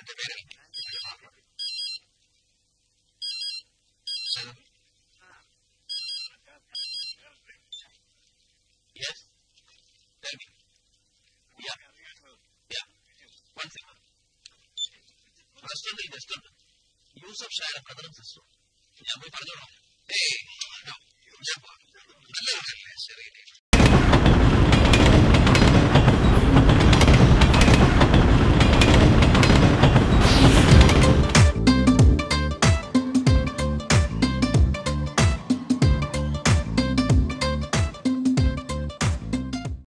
Use of shared reference system. Yeah, we further on.